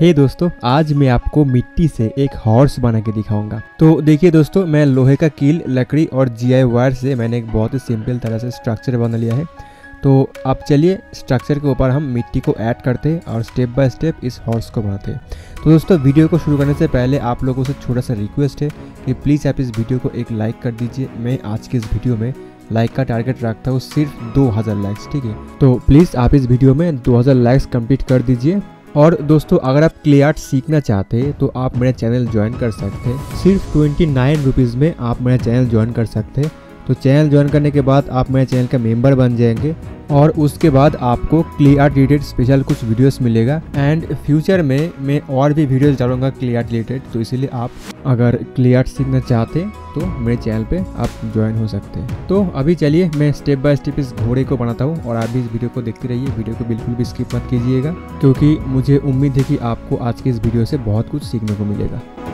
हे दोस्तों, आज मैं आपको मिट्टी से एक हॉर्स बना के दिखाऊंगा। तो देखिए दोस्तों, मैं लोहे का कील, लकड़ी और जीआई वायर से मैंने एक बहुत ही सिंपल तरह से स्ट्रक्चर बना लिया है। तो अब चलिए स्ट्रक्चर के ऊपर हम मिट्टी को ऐड करते हैं और स्टेप बाय स्टेप इस हॉर्स को बनाते हैं। तो दोस्तों, वीडियो को शुरू करने से पहले आप लोगों से छोटा सा रिक्वेस्ट है कि प्लीज़ आप इस वीडियो को एक लाइक कर दीजिए। मैं आज की इस वीडियो में लाइक का टारगेट रखता हूँ सिर्फ 2000 लाइक्स, ठीक है? तो प्लीज़ आप इस वीडियो में 2000 लाइक्स कंप्लीट कर दीजिए। और दोस्तों, अगर आप क्ले आर्ट सीखना चाहते हैं तो आप मेरा चैनल ज्वाइन कर सकते हैं। सिर्फ 29 रुपीज़ में आप मेरा चैनल ज्वाइन कर सकते हैं। तो चैनल ज्वाइन करने के बाद आप मेरे चैनल का मेंबर बन जाएंगे और उसके बाद आपको क्ले आर्ट रिलेटेड स्पेशल कुछ वीडियोस मिलेगा। एंड फ्यूचर में मैं और भी वीडियोस डालूंगा क्ले आर्ट रिलेटेड। तो इसीलिए आप अगर क्ले आर्ट सीखना चाहते हैं तो मेरे चैनल पे आप ज्वाइन हो सकते हैं। तो अभी चलिए मैं स्टेप बाय स्टेप इस घोड़े को बनाता हूँ और आप भी इस वीडियो को देखते रहिए। वीडियो को बिल्कुल भी स्किप मत कीजिएगा, क्योंकि मुझे उम्मीद है कि आपको आज की इस वीडियो से बहुत कुछ सीखने को मिलेगा।